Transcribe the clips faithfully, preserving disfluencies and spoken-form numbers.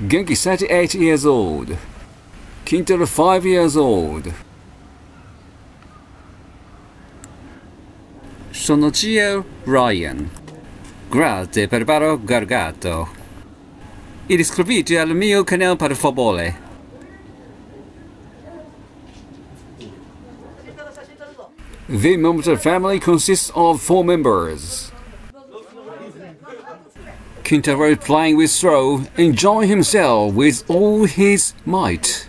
Genki thirty-eight years old. Kintaro five years old. Sonocio Ryan. Grazie per aver gargato. Iscriviti al mio canale per favore. The Momotaro family consists of four members. Kintaro, playing with throw, enjoying himself with all his might.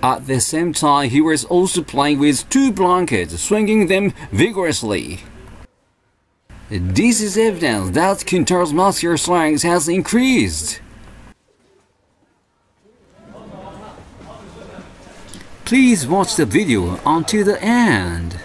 At the same time, he was also playing with two blankets, swinging them vigorously. This is evidence that Kintaro's muscular strength has increased. Please watch the video until the end.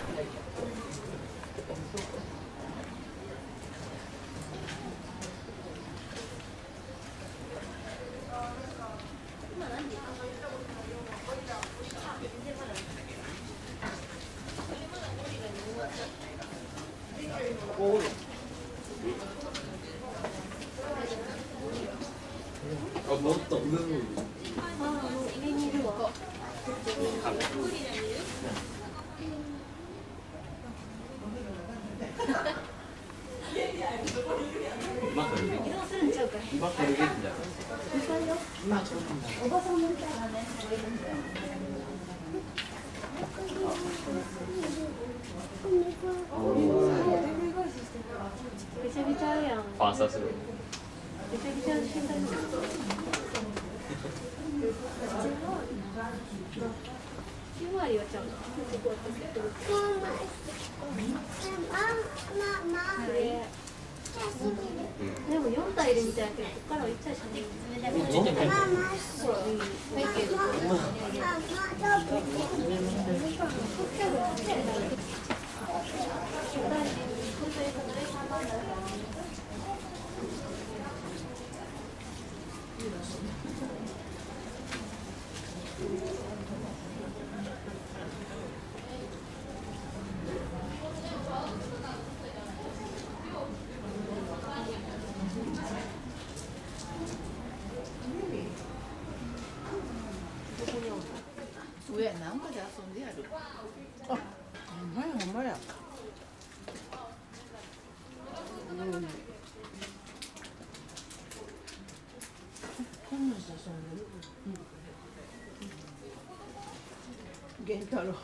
Kintaro.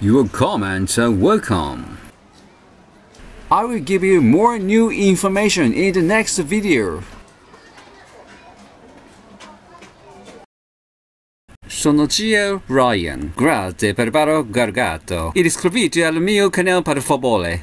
Your comments are welcome. I will give you more new information in the next video. Sono G L Ryan. Grazie per aver guardato. Iscriviti al mio canale per favore.